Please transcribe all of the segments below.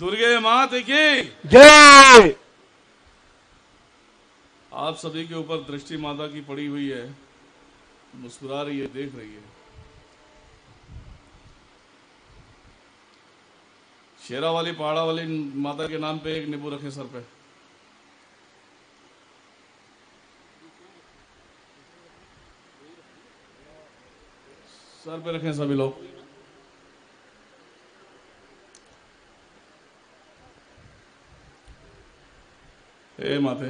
दुर्गे माता की जय। आप सभी के ऊपर दृष्टि माता की पड़ी हुई है, मुस्कुरा रही है, देख रही है। शेरा वाली पहाड़ा वाली माता के नाम पे एक नींबू रखे सर पे। सर पे रखें सभी लोग। हे माते,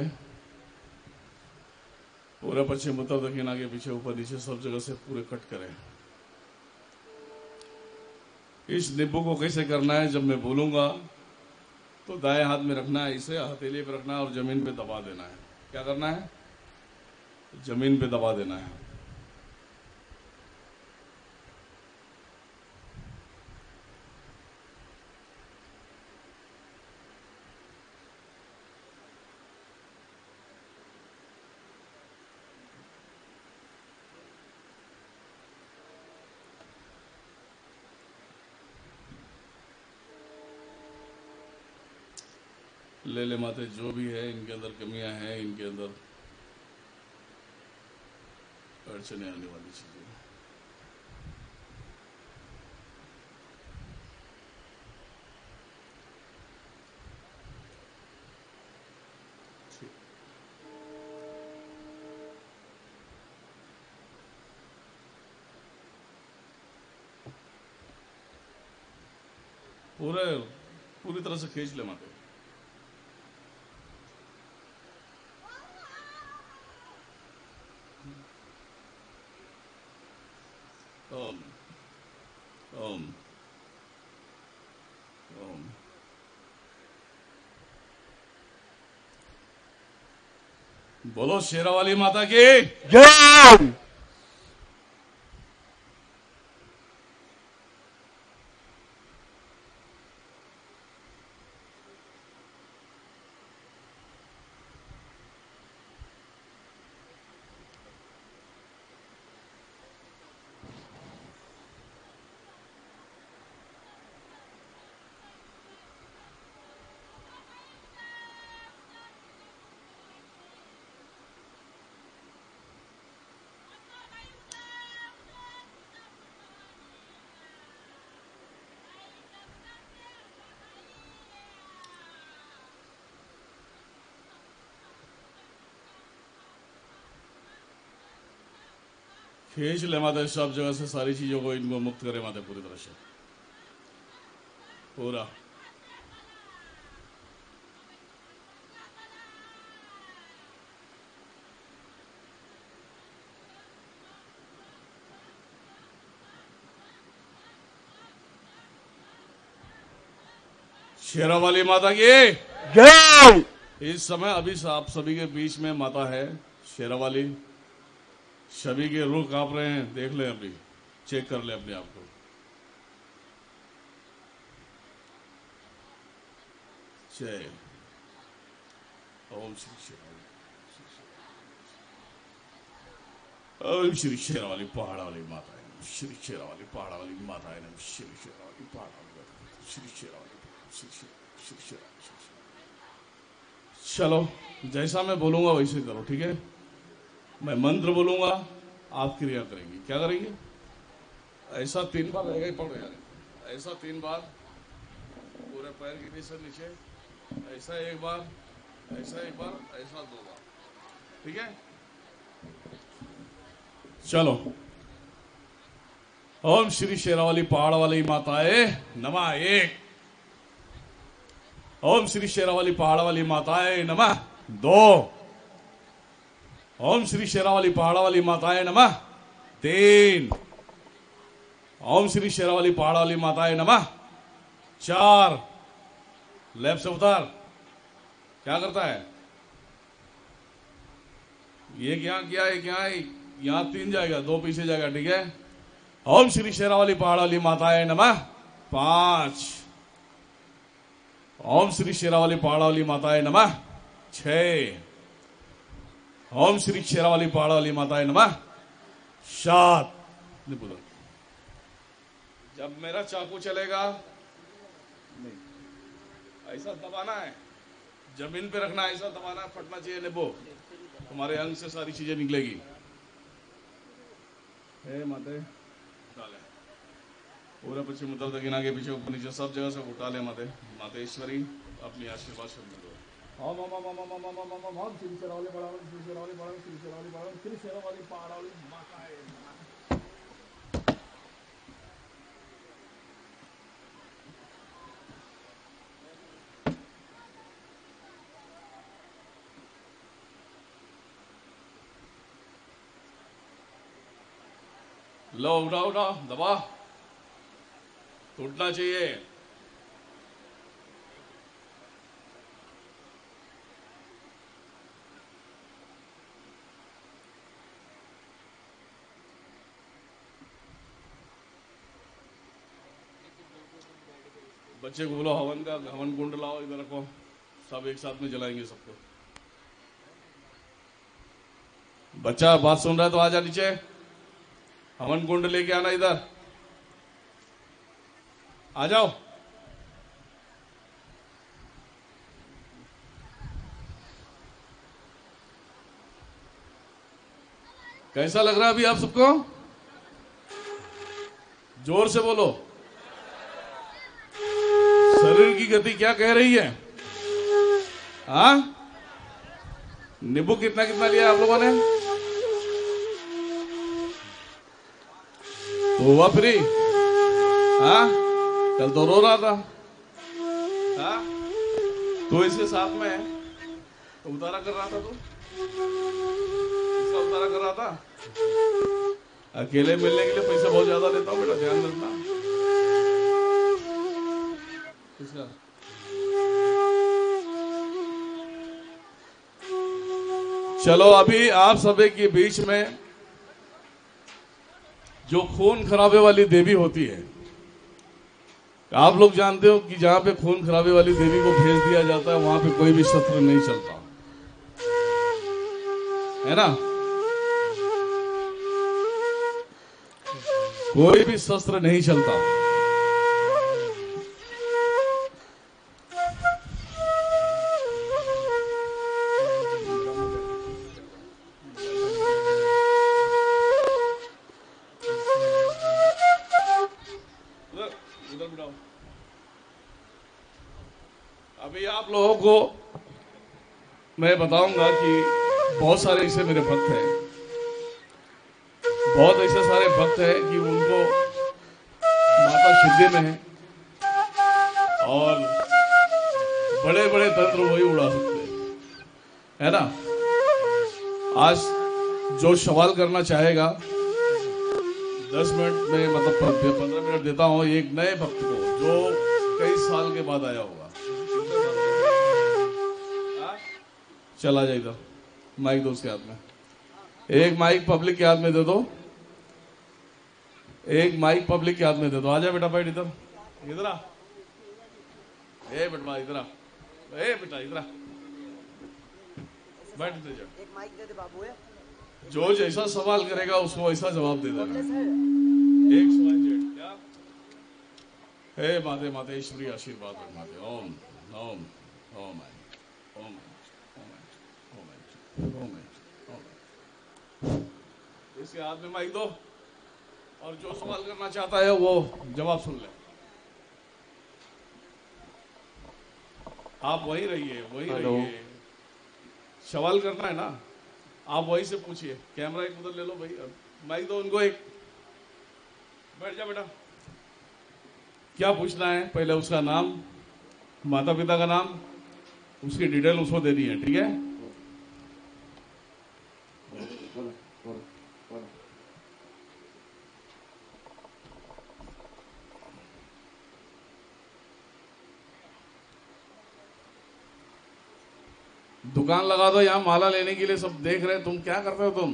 पूरा पश्चिम उत्तर दक्षिण आगे पीछे ऊपर नीचे सब जगह से पूरे कट करें। इस नींबू को कैसे करना है, जब मैं बोलूंगा तो दाएं हाथ में रखना है, इसे हथेली पर रखना है और जमीन पे दबा देना है। क्या करना है? जमीन पे दबा देना है। ले ले माते, जो भी है इनके अंदर कमियां हैं, इनके अंदर अड़चने आने वाली चीजें। पूरी तरह से खींच ले माते। ओम ओम ओम। बोलो शेरावाली माता की जय। खींच ले माता, सब जगह से सारी चीजों को इनको मुक्त करे माता, पूरी तरह से पूरा। शेरा वाली माता की जय। इस समय अभी आप सभी के बीच में माता है शेरा वाली। सभी के रूह कांप रहे हैं, देख लें, अभी चेक कर लें अपने आप को। जय ओम श्री शेरा, ओम श्री शेरा वाली पहाड़ा वाली माता है, श्री शेरा वाली पहाड़ा वाली माता है, श्री शेरा वाली पहाड़ा वाली माता, श्री शेरा वाली, श्री शेरा, श्री शेरा। चलो, जैसा मैं बोलूंगा वैसे करो, ठीक है? मैं मंत्र बोलूंगा, आप क्रिया करेंगे। क्या करेंगे? ऐसा 3 बार रहेगा ही पड़ो यार, ऐसा 3 बार पूरे पैर के नीचे नीचे, ऐसा 1 बार, ऐसा 1 बार, ऐसा 2 बार, ठीक है? चलो, ओम श्री शेरा वाली पहाड़ वाली माताए नमः। 1, ओम श्री शेरा वाली पहाड़ वाली माताए नमः। 2, ओम श्री शेरा वाली पहाड़ा वाली माताए नमः। 3, ओम श्री शेरा वाली पहाड़ा वाली माताए नमः। 4, लेफ्ट से उतार। क्या करता है ये? क्या किया? एक यहाँ, यहाँ 3 जाएगा, 2 पीछे जाएगा, ठीक है? ओम श्री शेरा वाली पहाड़ा वाली माताए नमः। 5, ओम श्री शेरा वाली पहाड़ा वाली माताए नमः। 6, ओम श्री शेरा वाली पहाड़ वाली माता है नमः। 7, जब मेरा चाकू चलेगा नहीं, ऐसा दबाना है, जमीन पे रखना, ऐसा दबाना, फटना चाहिए लेबो, तुम्हारे अंग से सारी चीजें निकलेगी। हे माते डाले पूरा पश्चिम उत्तर दक्षिण आगे पीछे ऊपर नीचे सब जगह से उठा ले माते, माते ईश्वरी अपनी आशीर्वाद से मिलो। हम सिरसरावली बड़ावली सिरसरावली बड़ावली सिरसरावली बड़ावली सिरसरावली पाड़ावली माताए। लो उठा उठा दबा, टूटना चाहिए। बच्चे को बोलो हवन का हवन कुंड लाओ, इधर रखो, सब एक साथ में जलाएंगे सबको। बच्चा बात सुन रहा है तो आ जा नीचे, हवन कुंड लेके आना, इधर आ जाओ। कैसा लग रहा है अभी आप सबको? जोर से बोलो। शरीर की गति क्या कह रही है? हा, नींबू कितना कितना लिया आप लोगों ने? हुआ फ्री? हाँ, कल तो रो रहा था। हाँ, तो इसके साथ में तो उतारा कर रहा था, तो इसका उतारा कर रहा था। अकेले मिलने के लिए पैसा बहुत ज्यादा लेता हूँ बेटा, ध्यान रखना। किसका चलो अभी आप सभी के बीच में जो खून खराबे वाली देवी होती है, आप लोग जानते हो कि जहां पे खून खराबे वाली देवी को भेज दिया जाता है वहां पे कोई भी शस्त्र नहीं चलता है ना, कोई भी शस्त्र नहीं चलता। मैं बताऊंगा कि बहुत सारे ऐसे मेरे भक्त हैं, बहुत ऐसे सारे भक्त हैं कि उनको माता शिद्दे में है और बड़े बड़े तंत्र वही उड़ा सकते हैं, है ना। आज जो सवाल करना चाहेगा 10 मिनट में, मतलब 15 मिनट देता हूँ एक नए भक्त को जो कई साल के बाद आया होगा। चला जाए इधर, माइक दो उसके हाथ में, एक माइक पब्लिक के हाथ में दे दो, एक माइक पब्लिक के हाथ में दे दो। आजा बेटा, बैठ इधर, इधर आ, ए बेटा इधर आ, ए बेटा इधर आ, बैठ इधर जा। एक माइक दे दे बाबू, जो जैसा सवाल करेगा उसको ऐसा जवाब दे देना। एक सवाल क्या? हे माते माते ईश्वरी आशीर्वाद माते, ओम ओम ओम ओम इसके हाथ में माइक दो और जो सवाल करना चाहता है वो जवाब सुन ले। आप वही रहिए, वही रहिए, सवाल करना है ना, आप वही से पूछिए। कैमरा एक उधर ले लो भाई, माइक दो उनको एक। बैठ जा बेटा, क्या पूछना है पहले उसका नाम, माता पिता का नाम, उसकी डिटेल उसको देनी है, ठीक है। दुकान लगा दो, यहाँ माला लेने के लिए सब देख रहे हैं, तुम क्या करते हो तुम?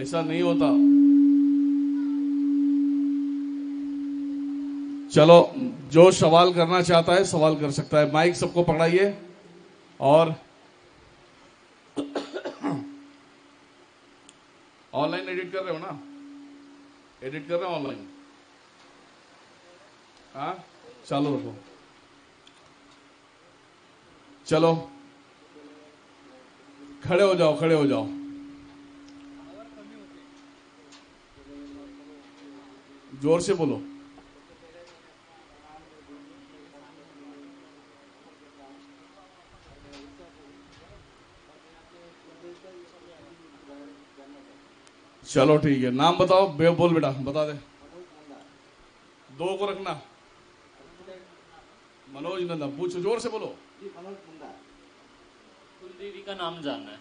ऐसा नहीं होता। चलो, जो सवाल करना चाहता है सवाल कर सकता है। माइक सबको पकड़ाइए और ऑनलाइन एडिट कर रहे हो ना, एडिट कर रहे हो ऑनलाइन, हाँ चालू रखो। चलो खड़े हो जाओ, खड़े हो जाओ। जोर से बोलो। चलो ठीक है। नाम बताओ, बोल बेटा, बता दे। दो को रखना। मनोज नंदा। पूछो, जोर से बोलो। मनोज नंदा। कुलदेवी का नाम जानना है।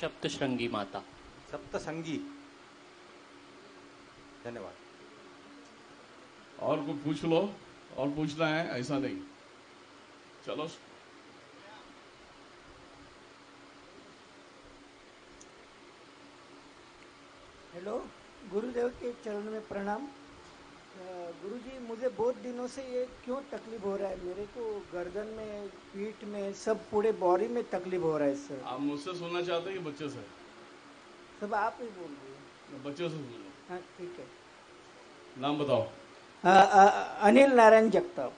सप्तशृंगी माता। सप्तशृंगी। धन्यवाद। और कुछ पूछ लो, और पूछना है ऐसा नहीं। चलो हेलो। गुरुदेव के चरण में प्रणाम। गुरुजी, मुझे बहुत दिनों से ये क्यों तकलीफ हो रहा है? मेरे को गर्दन में, पीठ में, सब पूरे बॉडी में तकलीफ हो रहा है सर। आप मुझसे सुनना चाहते हैं कि बच्चे से? सब आप ही बोल रहे हो। बच्चे से सुन लो। हाँ ठीक है। नाम बताओ। अनिल नारायण जगताप।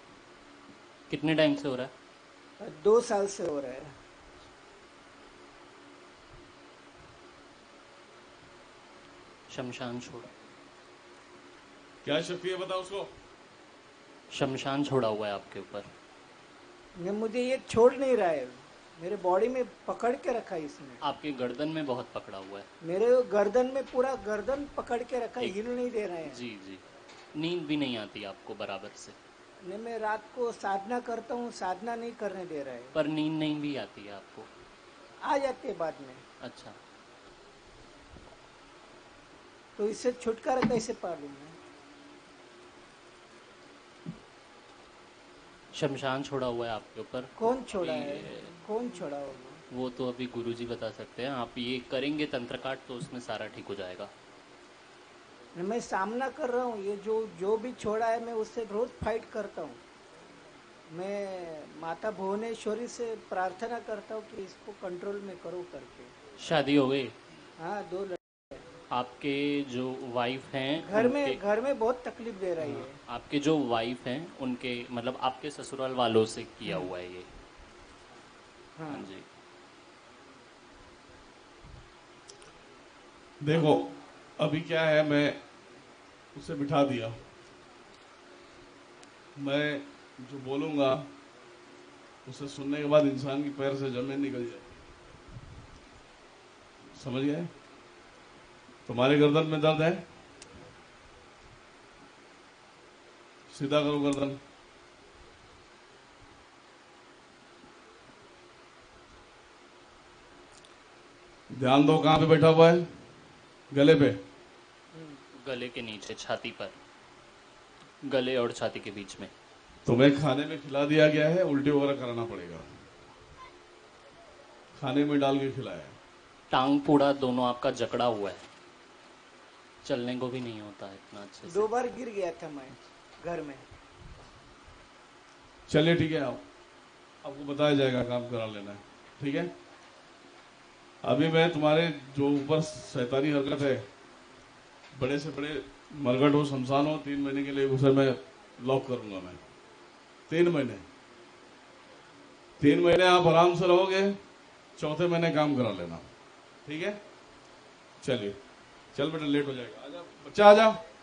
कितने टाइम से हो रहा है? 2 साल से हो रहा है। शमशान छोड़ा। क्या शक्ति है बताओ उसको? शमशान छोड़ा हुआ है आपके ऊपर। मुझे ये छोड़ नहीं रहा है, मेरे बॉडी में पकड़ के रखा है इसने। आपके गर्दन में बहुत पकड़ा हुआ है। मेरे गर्दन में, पूरा गर्दन पकड़ के रखा है, हिल नहीं दे रहा है। जी जी। नींद भी नहीं आती आपको बराबर से? नहीं, मैं रात को साधना करता हूँ, साधना नहीं करने दे रहा है। पर नींद नहीं भी आती है आपको? आ जाती है बाद में। अच्छा, तो इससे छुटकारा कैसे पा लूंगा? शमशान छोड़ा हुआ है आपके ऊपर। कौन छोड़ा है? कौन छोड़ा होगा? वो तो अभी गुरुजी बता सकते हैं। आप ये करेंगे तंत्र काट तो उसमें सारा ठीक हो जाएगा। मैं सामना कर रहा हूँ, ये जो जो भी छोड़ा है मैं उससे रोज फाइट करता हूँ। मैं माता भुवनेश्वरी से प्रार्थना करता हूँ कि इसको कंट्रोल में करो करके। शादी हो गई? हाँ, 2 लड़के। आपके जो वाइफ हैं घर में, घर में बहुत तकलीफ दे रही है। आपके जो वाइफ हैं उनके, मतलब आपके ससुराल वालों से किया हुआ है ये? हाँ जी। देखो अभी क्या है, मैं उसे बिठा दिया। मैं जो बोलूँगा उसे सुनने के बाद इंसान के पैर से जमीन निकल जाए। समझ गए? तुम्हारे गर्दन में दर्द है? सीधा करो गर्दन। ध्यान दो कहाँ पे बैठा हुआ है। गले पे? गले के नीचे, छाती पर, गले और छाती के बीच में। तुम्हें खाने में खिला दिया गया है, उल्टी वगैरह कराना पड़ेगा। खाने में डाल के खिलाया। टांग पूरा दोनों आपका जकड़ा हुआ है, चलने को भी नहीं होता इतना अच्छे से। 2 बार गिर गया था मैं घर में। चलिए ठीक है, आपको बताया जाएगा, काम करा लेना है। ठीक है, अभी मैं तुम्हारे जो ऊपर शैतानी हरकत है, बड़े से बड़े मरघट हो, शमशान हो, 3 महीने के लिए उसे मैं लॉक करूंगा। मैं 3 महीने, 3 महीने आप आराम से रहोगे, 4थे महीने काम करा लेना। ठीक है? चलिए, चल बेटा, लेट हो जाएगा। आजा बच्चा, आजा।